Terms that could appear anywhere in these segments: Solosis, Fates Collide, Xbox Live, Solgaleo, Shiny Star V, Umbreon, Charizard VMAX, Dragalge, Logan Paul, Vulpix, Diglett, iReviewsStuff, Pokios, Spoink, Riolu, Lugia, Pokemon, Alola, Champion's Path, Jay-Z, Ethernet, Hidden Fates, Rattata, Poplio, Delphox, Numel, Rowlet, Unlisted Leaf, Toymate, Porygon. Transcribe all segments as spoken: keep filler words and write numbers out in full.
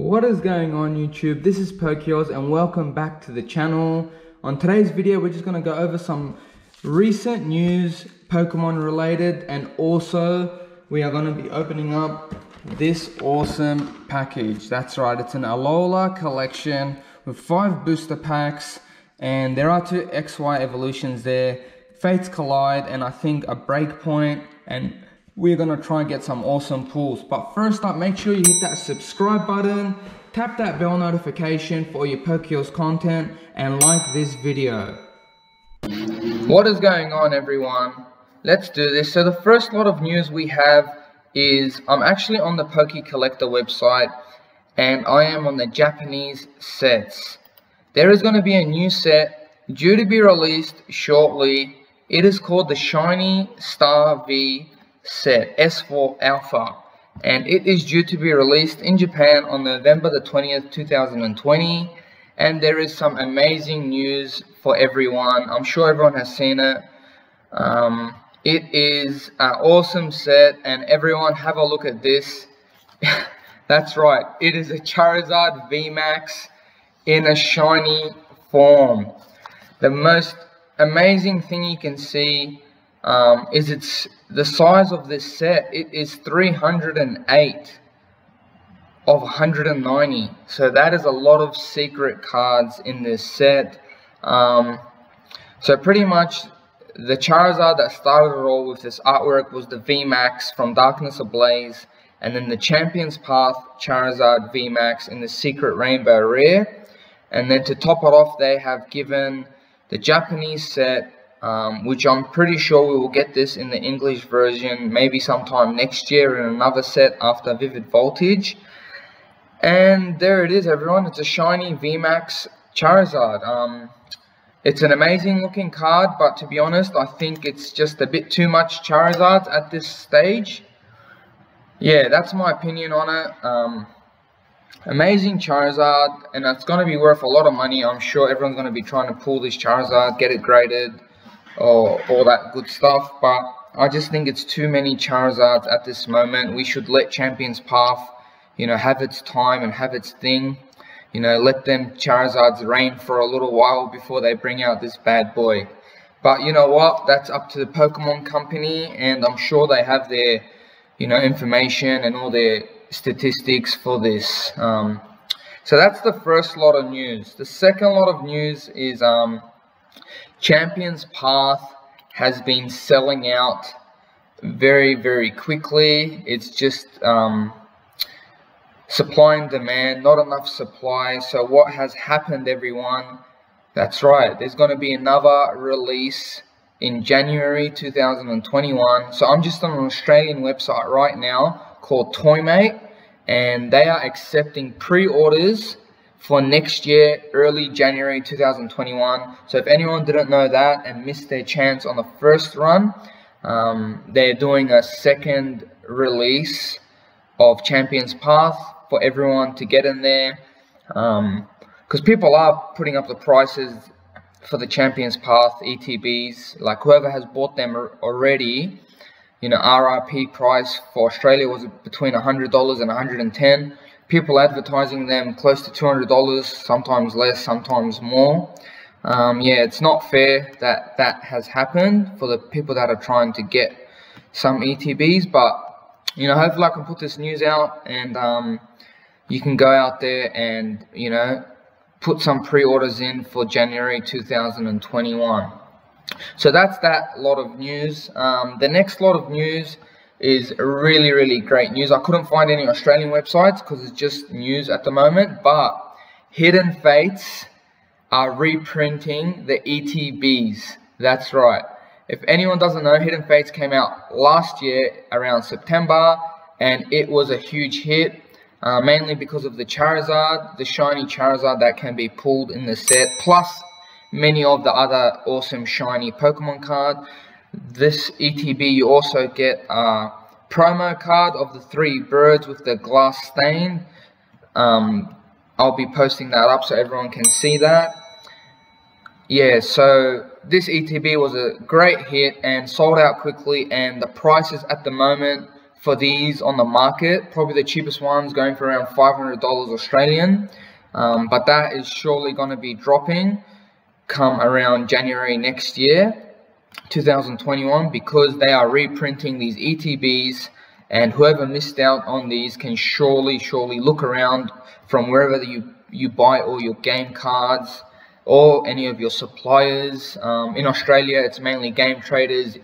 What is going on YouTube? This is Pokios and welcome back to the channel. On today's video we're just going to go over some recent news Pokemon related, and also we are going to be opening up this awesome package. That's right, it's an Alola collection with five booster packs and there are two X Y Evolutions there, Fates Collide and I think a Breakpoint, and we're going to try and get some awesome pulls. But first up, make sure you hit that subscribe button, tap that bell notification for your PokeAus content, and like this video. What is going on everyone? Let's do this. So the first lot of news we have is I'm actually on the Poke Collector website and I am on the Japanese sets. There is going to be a new set due to be released shortly. It is called the Shiny Star V set, S four Alpha, and it is due to be released in Japan on November the twentieth two thousand twenty, and there is some amazing news for everyone. I'm sure everyone has seen it. Um, it is an awesome set and everyone have a look at this. That's right, it is a Charizard V MAX in a shiny form. The most amazing thing you can see Um, is it's the size of this set. It is three hundred eight of one hundred ninety, so that is a lot of secret cards in this set. Um, so pretty much the Charizard that started it all with this artwork was the V MAX from Darkness Ablaze, and then the Champion's Path Charizard V MAX in the Secret Rainbow Rare, and then to top it off they have given the Japanese set, Um, which I'm pretty sure we will get this in the English version maybe sometime next year in another set after Vivid Voltage. And there it is everyone, it's a shiny V MAX Charizard. Um, it's an amazing looking card, but to be honest I think it's just a bit too much Charizard at this stage. Yeah, that's my opinion on it. Um, amazing Charizard, and it's going to be worth a lot of money. I'm sure everyone's going to be trying to pull this Charizard, get it graded, or all that good stuff, but I just think it's too many Charizards at this moment. We should let Champion's Path, you know, have its time and have its thing. You know, let them Charizards reign for a little while before they bring out this bad boy. But you know what, that's up to the Pokemon company, and I'm sure they have their, you know, information and all their statistics for this. Um, so that's the first lot of news. The second lot of news is um, Champion's Path has been selling out very very quickly. It's just um, supply and demand, not enough supply. So what has happened everyone, that's right, there's going to be another release in January two thousand twenty-one. So I'm just on an Australian website right now called Toymate, and they are accepting pre-orders for next year, early January two thousand twenty-one. So if anyone didn't know that and missed their chance on the first run, um, they're doing a second release of Champion's Path for everyone to get in there, because um, people are putting up the prices for the Champion's Path E T Bs. Like whoever has bought them already, you know, R R P price for Australia was between one hundred dollars and one hundred ten dollars. People advertising them close to two hundred dollars, sometimes less, sometimes more. Um, yeah, it's not fair that that has happened for the people that are trying to get some E T Bs. But, you know, hopefully I can put this news out and um, you can go out there and, you know, put some pre-orders in for January two thousand twenty-one. So that's that lot of news. Um, the next lot of news is really really great news. I couldn't find any Australian websites because it's just news at the moment, but Hidden Fates are reprinting the E T Bs. That's right, if anyone doesn't know, Hidden Fates came out last year around September and it was a huge hit, uh, mainly because of the Charizard, the shiny Charizard that can be pulled in the set, plus many of the other awesome shiny Pokemon card. This E T B you also get a promo card of the three birds with the glass stain. Um, I'll be posting that up so everyone can see that. Yeah, so this E T B was a great hit and sold out quickly, and the prices at the moment for these on the market. Probably the cheapest one's going for around five hundred dollars Australian, um, but that is surely going to be dropping come around January next year, two thousand twenty-one, because they are reprinting these E T Bs, and whoever missed out on these can surely, surely look around from wherever you, you buy all your game cards or any of your suppliers. Um, in Australia, it's mainly Game Traders,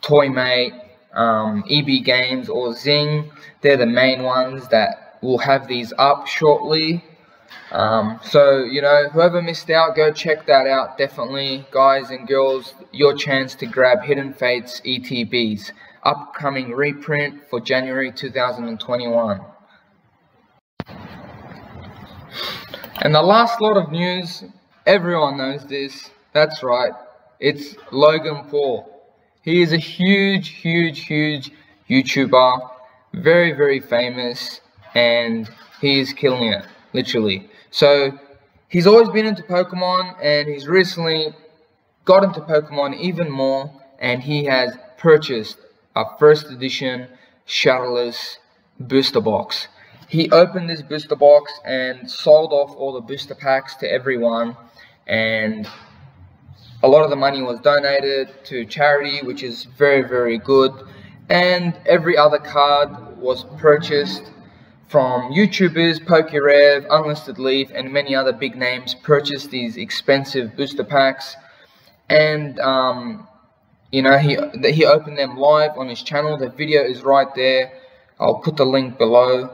Toymate, um, E B Games or Zing. They're the main ones that will have these up shortly. Um, so, you know, whoever missed out, go check that out. Definitely, guys and girls, your chance to grab Hidden Fates E T Bs. Upcoming reprint for January two thousand twenty-one. And the last lot of news, everyone knows this, that's right, it's Logan Paul. He is a huge, huge, huge YouTuber, very, very famous, and he is killing it, literally. So, he's always been into Pokemon, and he's recently got into Pokemon even more, and he has purchased a first edition shadowless booster box. He opened this booster box and sold off all the booster packs to everyone, and a lot of the money was donated to charity, which is very, very good. And every other card was purchased from YouTubers, PokeRev, Unlisted Leaf, and many other big names purchased these expensive booster packs. And um, you know, he he opened them live on his channel. The video is right there. I'll put the link below.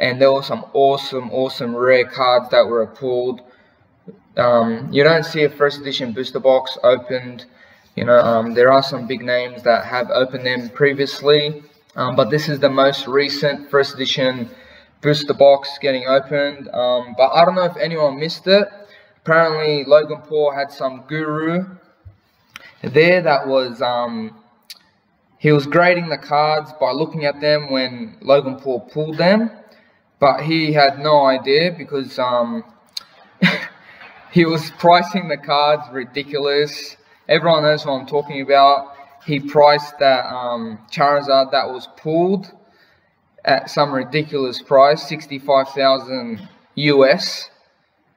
And there were some awesome, awesome rare cards that were pulled. Um, you don't see a first edition booster box opened. You know, um, there are some big names that have opened them previously. Um, but this is the most recent first edition booster box getting opened. Um, but I don't know if anyone missed it. Apparently, Logan Paul had some guru there that was... Um, he was grading the cards by looking at them when Logan Paul pulled them. But he had no idea because um, he was pricing the cards ridiculous. Everyone knows what I'm talking about. He priced that um, Charizard that was pulled at some ridiculous price, sixty-five thousand U S.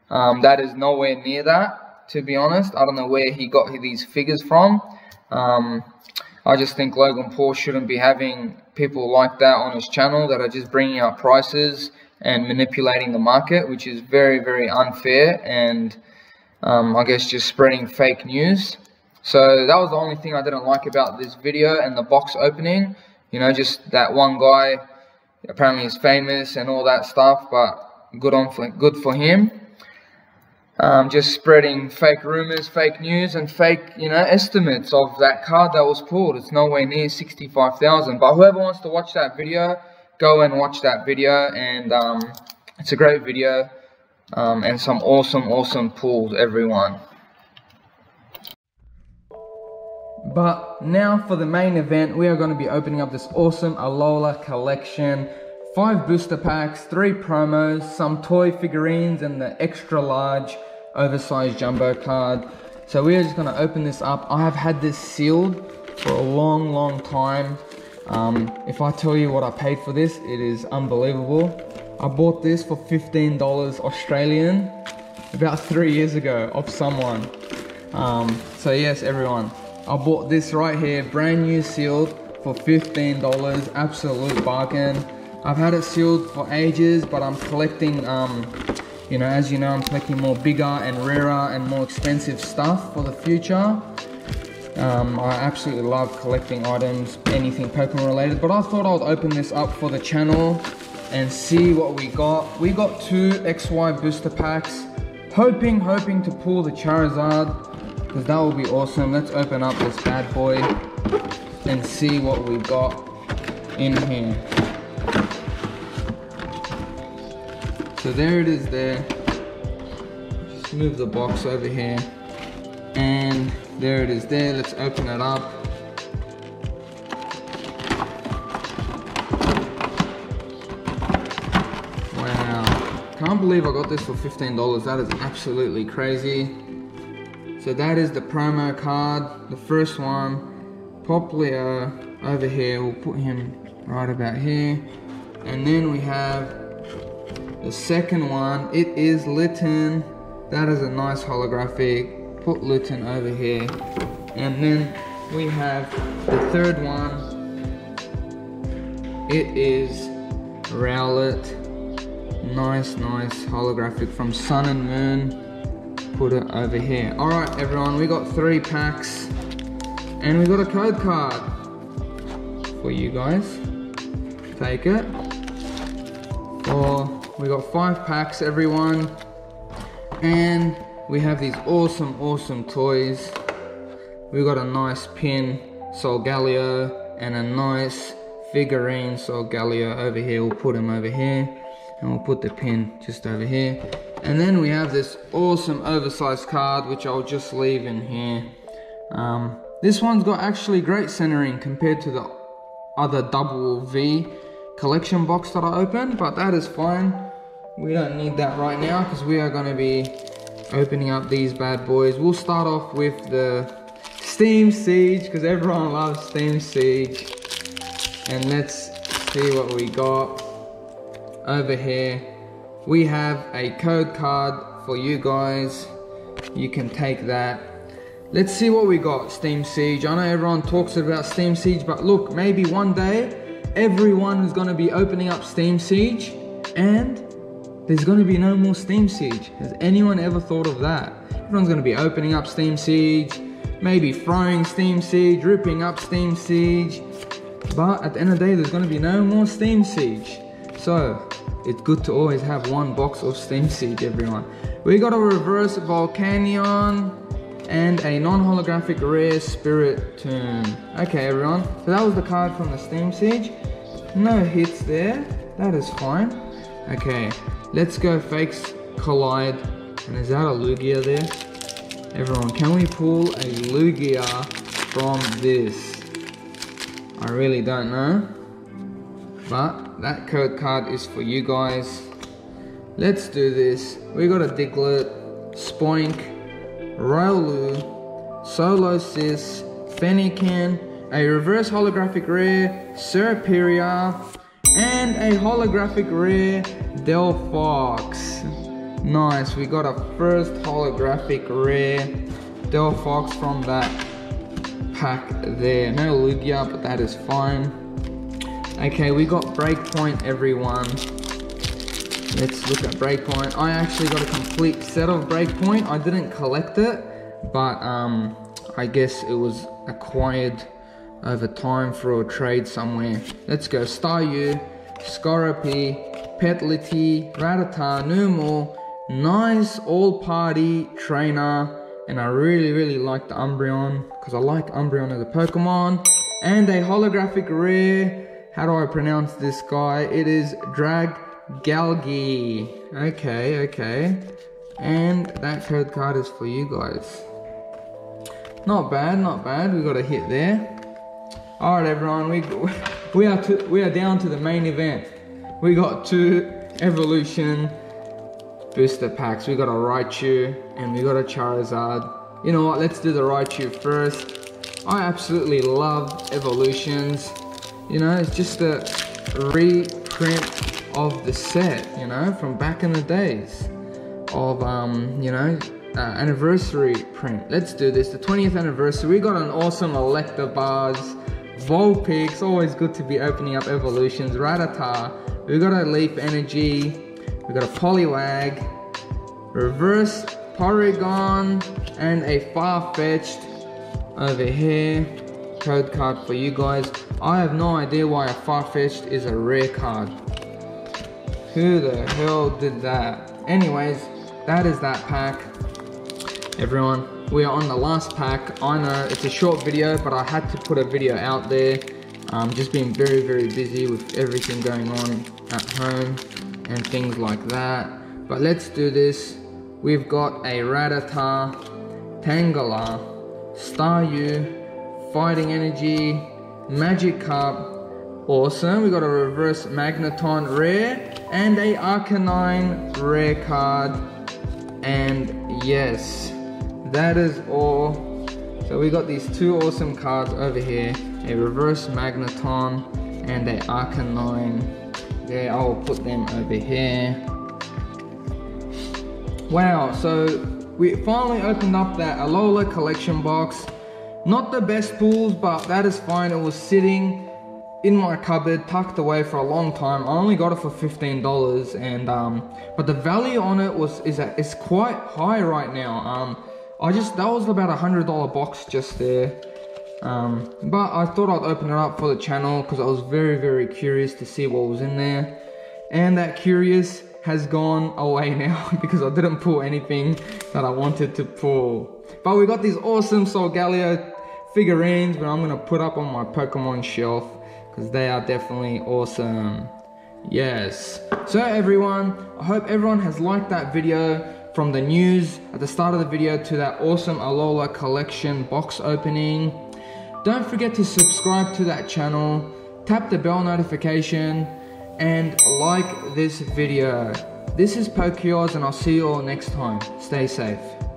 Um, that is nowhere near that, to be honest. I don't know where he got these figures from. Um, I just think Logan Paul shouldn't be having people like that on his channel that are just bringing out prices and manipulating the market, which is very, very unfair, and um, I guess just spreading fake news. So that was the only thing I didn't like about this video and the box opening. You know, just that one guy apparently is famous and all that stuff, but good on for, good for him. Um, just spreading fake rumors, fake news, and fake, you know, estimates of that card that was pulled. It's nowhere near sixty-five thousand. But whoever wants to watch that video, go and watch that video. And um, it's a great video, um, and some awesome, awesome pulls, everyone. But now for the main event, we are going to be opening up this awesome Alola collection. Five booster packs, three promos, some toy figurines, and the extra large oversized jumbo card. So we are just going to open this up. I have had this sealed for a long, long time. Um, if I tell you what I paid for this, it is unbelievable. I bought this for fifteen dollars Australian about three years ago off someone. Um, so yes, everyone, I bought this right here, brand new sealed for fifteen dollars, absolute bargain. I've had it sealed for ages, but I'm collecting, um, you know, as you know, I'm collecting more bigger and rarer and more expensive stuff for the future. Um, I absolutely love collecting items, anything Pokemon related, but I thought I'd open this up for the channel and see what we got. We got two X Y booster packs, hoping, hoping to pull the Charizard, because that would be awesome. Let's open up this bad boy and see what we got in here. So there it is there, just move the box over here, and there it is there, let's open it up. Wow, can't believe I got this for fifteen dollars, that is absolutely crazy. So that is the promo card, the first one, Poplio over here, we'll put him right about here. And then we have the second one. It is Litten. That is a nice holographic. Put Litten over here. And then we have the third one. It is Rowlet. Nice, nice holographic from Sun and Moon. Put it over here. Alright everyone, we got three packs. And we got a code card for you guys. Take it. Or we got five packs everyone. And we have these awesome, awesome toys. We got a nice pin, Solgaleo, and a nice figurine Solgaleo over here. We'll put him over here. And we'll put the pin just over here. And then we have this awesome oversized card, which I'll just leave in here. Um, this one's got actually great centering compared to the other double V collection box that I opened, but that is fine. We don't need that right now because we are going to be opening up these bad boys. We'll start off with the Steam Siege because everyone loves Steam Siege. And let's see what we got. Over here we have a code card for you guys. You can take that. Let's see what we got. Steam Siege. I know everyone talks about Steam Siege, but look, maybe one day everyone is going to be opening up Steam Siege and there's going to be no more Steam Siege. Has anyone ever thought of that? Everyone's going to be opening up Steam Siege, maybe throwing Steam Siege, ripping up Steam Siege, but at the end of the day there's going to be no more Steam Siege. So it's good to always have one box of Steam Siege, everyone. We got a reverse Volcanion and a non-holographic rare Spirit Tomb. Okay, everyone. So that was the card from the Steam Siege. No hits there. That is fine. Okay, let's go Fates Collide. And is that a Lugia there? Everyone, can we pull a Lugia from this? I really don't know. But that code card is for you guys. Let's do this. We got a Diglett, Spoink, Riolu, Solosis, Fennekin, a reverse holographic rare, Serapia, and a holographic rare, Delphox. Nice, we got our first holographic rare, Delphox from that pack there. No Lugia, but that is fine. Okay, we got Breakpoint, everyone. Let's look at Breakpoint. I actually got a complete set of Breakpoint. I didn't collect it, but um, I guess it was acquired over time for a trade somewhere. Let's go. Staryu, Scoropy, Petlity, Rattata, Numel, nice all-party trainer. And I really, really like the Umbreon, because I like Umbreon as a Pokemon. And a holographic rare... How do I pronounce this guy? It is Dragalge. Okay, okay. And that code card is for you guys. Not bad, not bad. We got a hit there. All right, everyone. We we are to, we are down to the main event. We got two evolution booster packs. We got a Raichu and we got a Charizard. You know what? Let's do the Raichu first. I absolutely love evolutions. You know, it's just a reprint of the set, you know, from back in the days of, um, you know, uh, anniversary print. Let's do this, the twentieth anniversary. We got an awesome Electabuzz, Vulpix, always good to be opening up evolutions, Rattata. We got a Leaf Energy, we got a Poliwag, reverse Porygon, and a Farfetch'd over here. Code card for you guys. I have no idea why a Farfetch'd is a rare card. Who the hell did that? Anyways, that is that pack. Everyone, we are on the last pack. I know it's a short video, but I had to put a video out there. Um, just being very, very busy with everything going on at home and things like that. But let's do this. We've got a Rattata, Tangela, Staryu, Fighting Energy, Magikarp, awesome. We got a reverse Magneton rare and a Arcanine rare card. And yes, that is all. So we got these two awesome cards over here. A reverse Magneton and their Arcanine. Yeah, I'll put them over here. Wow, so we finally opened up that Alola collection box. Not the best pulls, but that is fine. It was sitting in my cupboard, tucked away for a long time. I only got it for fifteen dollars, and um, but the value on it was is a, it's quite high right now. Um, I just that was about a hundred dollar box just there. Um, but I thought I'd open it up for the channel because I was very very curious to see what was in there, and that curious has gone away now because I didn't pull anything that I wanted to pull. But we got these awesome Solgaleo figurines, but I'm gonna put up on my Pokemon shelf because they are definitely awesome. Yes. So everyone, I hope everyone has liked that video. From the news at the start of the video to that awesome Alola collection box opening. Don't forget to subscribe to that channel, tap the bell notification, and like this video. This is PokeAus, and I'll see you all next time. Stay safe.